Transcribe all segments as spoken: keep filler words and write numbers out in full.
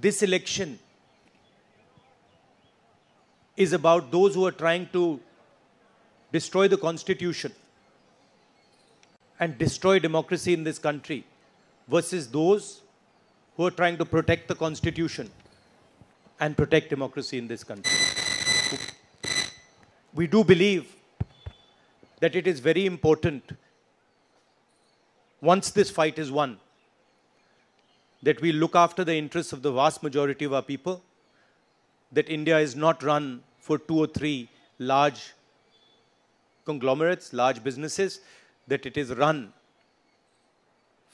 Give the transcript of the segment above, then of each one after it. this election is about those who are trying to destroy the Constitution and destroy democracy in this country versus those who are trying to protect the Constitution and protect democracy in this country. We do believe that it is very important, once this fight is won, that we look after the interests of the vast majority of our people, that India is not run for two or three large conglomerates, large businesses, that it is run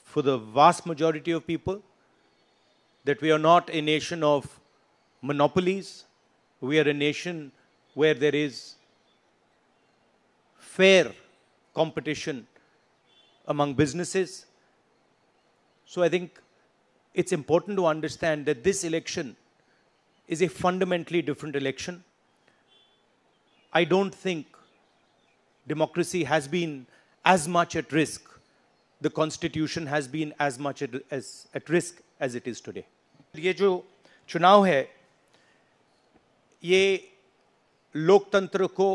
for the vast majority of people, that we are not a nation of monopolies, we are a nation where there is fair competition among businesses. So I think it's important to understand that this election is a fundamentally different election. I don't think democracy has been as much at risk, the Constitution has been as much at, as, at risk as it is today. ये जो चुनाव है, ये लोकतंत्र को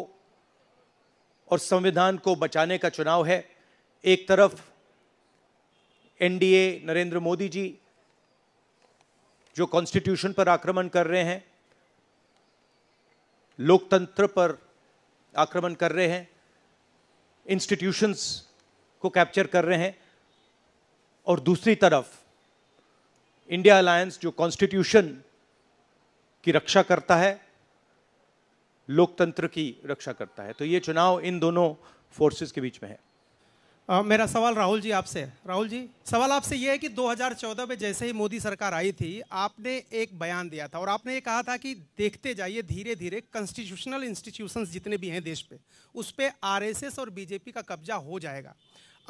और संविधान को बचाने का चुनाव है। एक तरफ एनडीए नरेंद्र मोदी जी जो कॉन्स्टिट्यूशन पर आक्रमण कर रहे हैं, लोकतंत्र पर आक्रमण कर रहे हैं, इंस्टीट्यूशंस को कैप्चर कर रहे हैं, और दूसरी तरफ इंडिया अलायंस जो कॉन्स्टिट्यूशन की रक्षा करता है, लोकतंत्र की रक्षा करता है। तो ये चुनाव इन दोनों फोर्सेस के बीच में है। Uh, मेरा सवाल राहुल जी आपसे है। राहुल जी, सवाल आपसे ये है कि दो हज़ार चौदह में जैसे ही मोदी सरकार आई थी, आपने एक बयान दिया था और आपने ये कहा था कि देखते जाइए धीरे धीरे कॉन्स्टिट्यूशनल इंस्टीट्यूशंस जितने भी हैं देश पे, उस पे आरएसएस और बीजेपी का कब्जा हो जाएगा।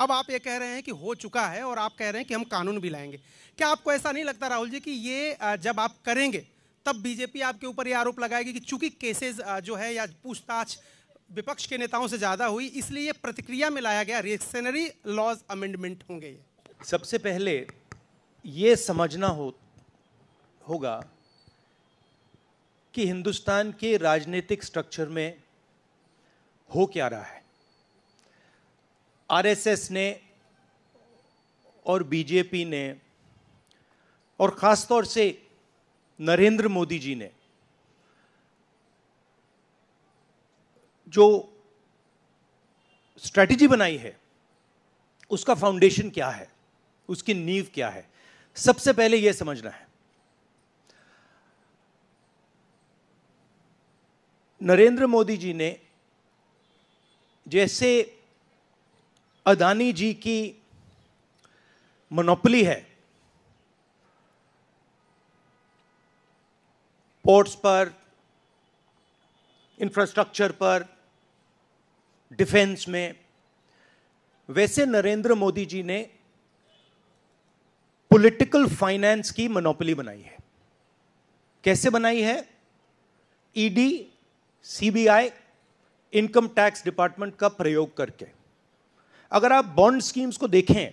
अब आप ये कह रहे हैं कि हो चुका है और आप कह रहे हैं कि हम कानून भी लाएंगे। क्या आपको ऐसा नहीं लगता राहुल जी कि ये जब आप करेंगे तब बीजेपी आपके ऊपर ये आरोप लगाएगी कि चूंकि केसेस जो है या पूछताछ विपक्ष के नेताओं से ज्यादा हुई, इसलिए प्रतिक्रिया में लाया गया रिएक्शनरी लॉज अमेंडमेंट होंगे? ये सबसे पहले ये समझना हो होगा कि हिंदुस्तान के राजनीतिक स्ट्रक्चर में हो क्या रहा है। आरएसएस ने और बीजेपी ने और खासतौर से नरेंद्र मोदी जी ने जो स्ट्रैटेजी बनाई है, उसका फाउंडेशन क्या है, उसकी नींव क्या है, सबसे पहले यह समझना है। नरेंद्र मोदी जी ने जैसे अदानी जी की मोनोपोली है पोर्ट्स पर, इंफ्रास्ट्रक्चर पर, डिफेंस में, वैसे नरेंद्र मोदी जी ने पॉलिटिकल फाइनेंस की मोनोपोली बनाई है। कैसे बनाई है? ED, CBI, income tax department का प्रयोग करके। अगर आप बॉन्ड स्कीम्स को देखें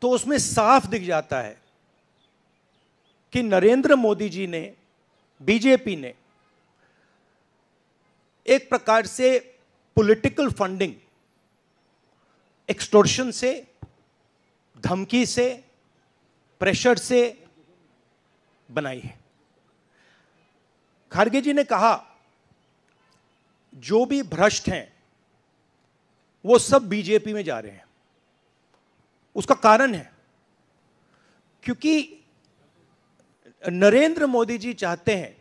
तो उसमें साफ दिख जाता है कि नरेंद्र मोदी जी ने, बीजेपी ने एक प्रकार से पॉलिटिकल फंडिंग, एक्सटॉर्शन से, धमकी से, प्रेशर से बनाई है। खारगे जी ने कहा जो भी भ्रष्ट हैं वो सब बीजेपी में जा रहे हैं। उसका कारण है क्योंकि नरेंद्र मोदी जी चाहते हैं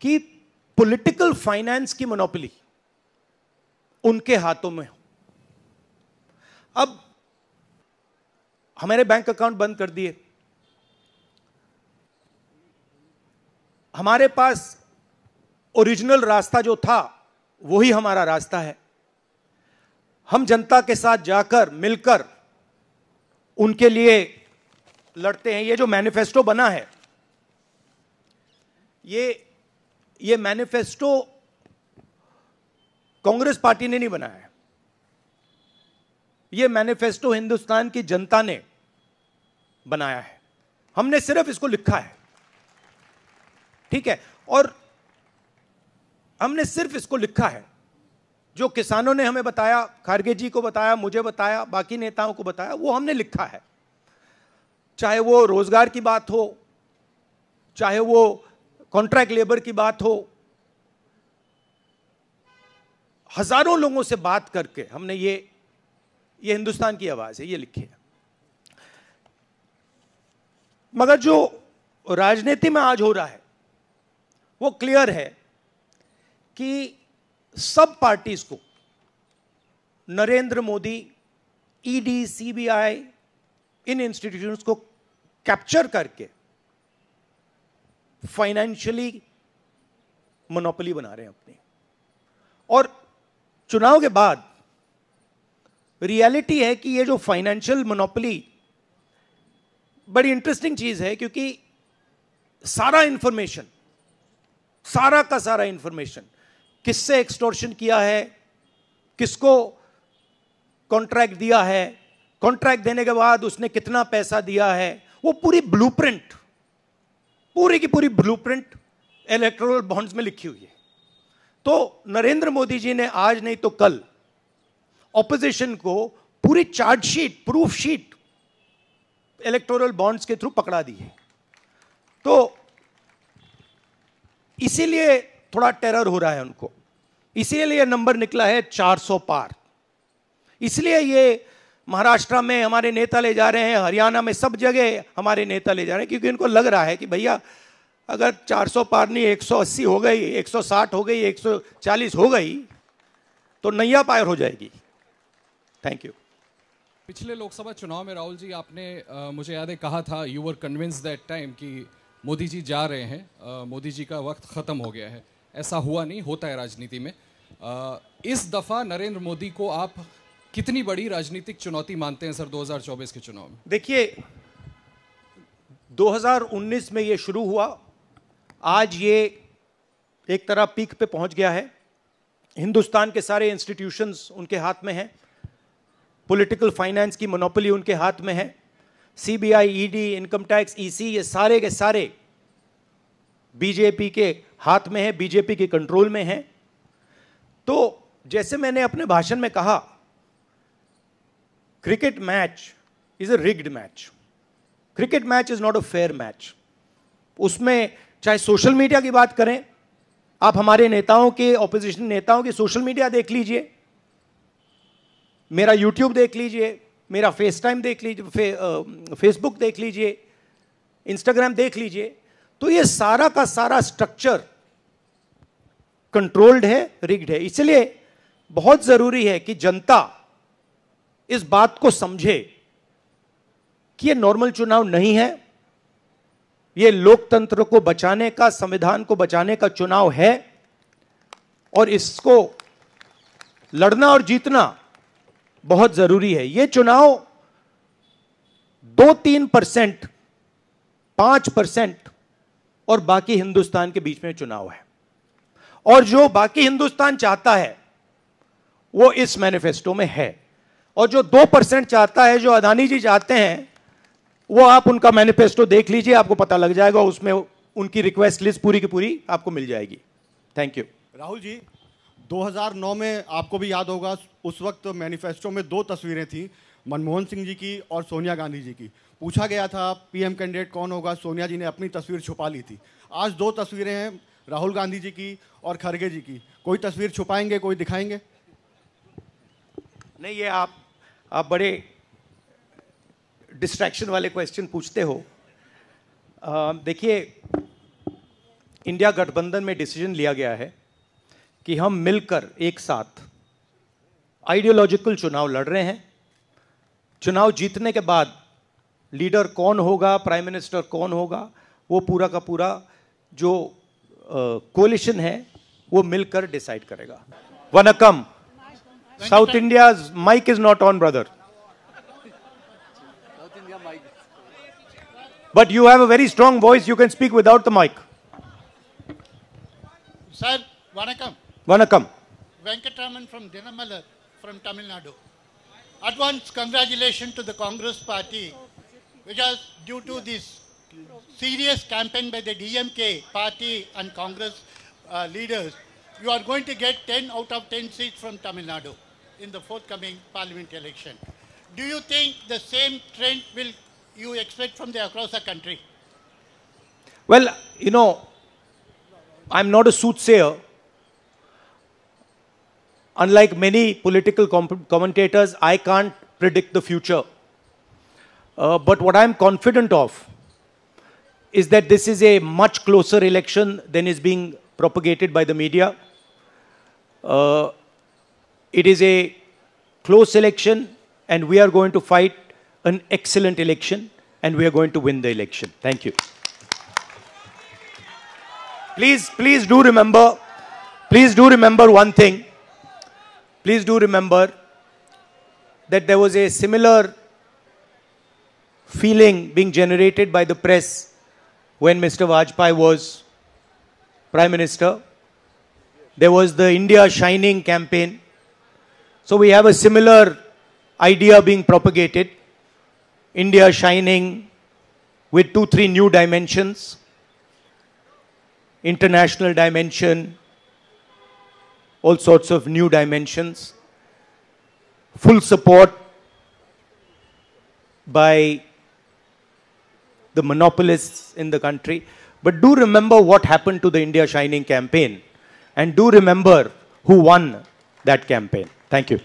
कि पॉलिटिकल फाइनेंस की मोनोपोली उनके हाथों में हो। अब हमारे बैंक अकाउंट बंद कर दिए, हमारे पास ओरिजिनल रास्ता जो था वही हमारा रास्ता है। हम जनता के साथ जाकर मिलकर उनके लिए लड़ते हैं। ये जो मैनिफेस्टो बना है, ये ये मैनिफेस्टो कांग्रेस पार्टी ने नहीं बनाया है। ये मैनिफेस्टो हिंदुस्तान की जनता ने बनाया है। हमने सिर्फ इसको लिखा है, ठीक है, और हमने सिर्फ इसको लिखा है। जो किसानों ने हमें बताया, खारगे जी को बताया, मुझे बताया, बाकी नेताओं को बताया, वो हमने लिखा है। चाहे वो रोजगार की बात हो, चाहे वो कॉन्ट्रैक्ट लेबर की बात हो, हजारों लोगों से बात करके हमने ये ये हिंदुस्तान की आवाज़ है, ये लिखी है। मगर जो राजनीति में आज हो रहा है वो क्लियर है कि सब पार्टीज को नरेंद्र मोदी, ईडी, सीबीआई, इन इंस्टीट्यूशंस को कैप्चर करके फाइनेंशियली मोनोपोली बना रहे हैं अपनी। और चुनाव के बाद रियलिटी है कि ये जो फाइनेंशियल मोनोपोली बड़ी इंटरेस्टिंग चीज है, क्योंकि सारा इंफॉर्मेशन, सारा का सारा इंफॉर्मेशन किससे एक्सटॉर्शन किया है, किसको कॉन्ट्रैक्ट दिया है, कॉन्ट्रैक्ट देने के बाद उसने कितना पैसा दिया है, वो पूरी ब्लूप्रिंट, पूरी की पूरी ब्लूप्रिंट इलेक्टोरल बॉन्ड्स में लिखी हुई है। तो नरेंद्र मोदी जी ने आज नहीं तो कल ऑपोजिशन को पूरी chargesheet, proof sheet electoral bonds के थ्रू पकड़ा दी है। तो इसीलिए थोड़ा टेरर हो रहा है उनको, इसीलिए नंबर निकला है चार सौ पार। इसलिए ये महाराष्ट्र में हमारे नेता ले जा रहे हैं, हरियाणा में, सब जगह हमारे नेता ले जा रहे हैं, क्योंकि इनको लग रहा है कि भैया अगर चार सौ पार नहीं एक सौ अस्सी हो गई, एक सौ साठ हो गई, एक सौ चालीस हो गई तो नैया पार हो जाएगी। Thank you. पिछले लोकसभा चुनाव में राहुल जी आपने आ, मुझे याद है कहा था, you were convince that time कि मोदी जी जा रहे हैं, आ, मोदी जी का वक्त ख़त्म हो गया है। ऐसा हुआ नहीं, होता है राजनीति में। आ, इस दफ़ा नरेंद्र मोदी को आप कितनी बड़ी राजनीतिक चुनौती मानते हैं सर दो हज़ार चौबीस के चुनाव में? देखिए, दो हज़ार उन्नीस में ये शुरू हुआ, आज ये एक तरह पीक पे पहुंच गया है। हिंदुस्तान के सारे इंस्टीट्यूशंस उनके हाथ में हैं, पॉलिटिकल फाइनेंस की मोनोपोली उनके हाथ में है, CBI, ED, income tax, EC, ये सारे के सारे बीजेपी के हाथ में है, बीजेपी के कंट्रोल में है। तो जैसे मैंने अपने भाषण में कहा, cricket match is a rigged match, cricket match is not a fair match. उसमें चाहे सोशल मीडिया की बात करें, आप हमारे नेताओं के, ऑपोजिशन नेताओं के सोशल मीडिया देख लीजिए, मेरा यूट्यूब देख लीजिए, मेरा फेस टाइम देख लीजिए, फे, फेसबुक देख लीजिए, इंस्टाग्राम देख लीजिए, तो ये सारा का सारा स्ट्रक्चर कंट्रोल्ड है, रिग्ड है। इसलिए बहुत ज़रूरी है कि जनता इस बात को समझे कि ये नॉर्मल चुनाव नहीं है, ये लोकतंत्र को बचाने का, संविधान को बचाने का चुनाव है, और इसको लड़ना और जीतना बहुत ज़रूरी है। ये चुनाव दो तीन परसेंट, पाँच परसेंट और बाकी हिंदुस्तान के बीच में चुनाव है, और जो बाकी हिंदुस्तान चाहता है वो इस मैनिफेस्टो में है, और जो दो परसेंट चाहता है, जो अडानी जी चाहते हैं, वो आप उनका मैनिफेस्टो देख लीजिए, आपको पता लग जाएगा, उसमें उनकी रिक्वेस्ट लिस्ट पूरी की पूरी आपको मिल जाएगी। Thank you. राहुल जी, दो हज़ार नौ में आपको भी याद होगा, उस वक्त मैनिफेस्टो में दो तस्वीरें थीं, मनमोहन सिंह जी की और सोनिया गांधी जी की। पूछा गया था पीएम कैंडिडेट कौन होगा, सोनिया जी ने अपनी तस्वीर छुपा ली थी। आज दो तस्वीरें हैं राहुल गांधी जी की और खड़गे जी की, कोई तस्वीर छुपाएंगे, कोई दिखाएंगे? नहीं, ये आप आप बड़े डिस्ट्रैक्शन वाले क्वेश्चन पूछते हो। देखिए, इंडिया गठबंधन में डिसीजन लिया गया है कि हम मिलकर एक साथ आइडियोलॉजिकल चुनाव लड़ रहे हैं। चुनाव जीतने के बाद लीडर कौन होगा, प्राइम मिनिस्टर कौन होगा, वो पूरा का पूरा जो कोलिशन uh, है वो मिलकर डिसाइड करेगा। Vanakkam, south India mic is not on brother, but you have a very strong voice, you can speak without the mic. Sir वनकम। वनकम। Venkataraman from Dinamalar from Tamil Nadu. Advance congratulations to the Congress party, which has, due to this serious campaign by the D M K party and Congress uh, leaders, you are going to get ten out of ten seats from Tamil Nadu in the forthcoming parliament election. Do you think the same trend will you expect from the across the country? Well, you know, I'm not a soothsayer. Unlike many political commentators, I can't predict the future. Uh, but what I'm confident of is that this is a much closer election than is being propagated by the media. Uh, it is a close election, and we are going to fight an excellent election, and we are going to win the election. Thank you. Please, please do remember, please do remember one thing. Please do remember that there was a similar feeling being generated by the press when Mister Vajpayee was Prime Minister. There was the India Shining campaign. So we have a similar idea being propagated. India Shining with two, three new dimensions. International dimension. All sorts of new dimensions. Full support by the monopolists in the country. But do remember what happened to the India Shining campaign. And do remember who won that campaign. Thank you.